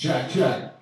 Check, check.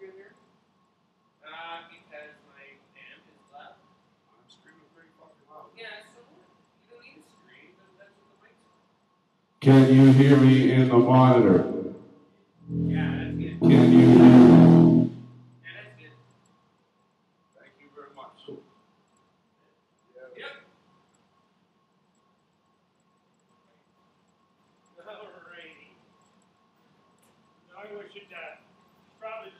you in here? Because my amp is loud. I'm screaming pretty fucking loud. Yeah, so you don't need to scream, but that's what the mic's on. Can you hear me in the monitor? Yeah, that's good. Can you hear me? Yeah, that's good. Thank you very much. Yeah. Yep. Alrighty. Now I wish it done. Probably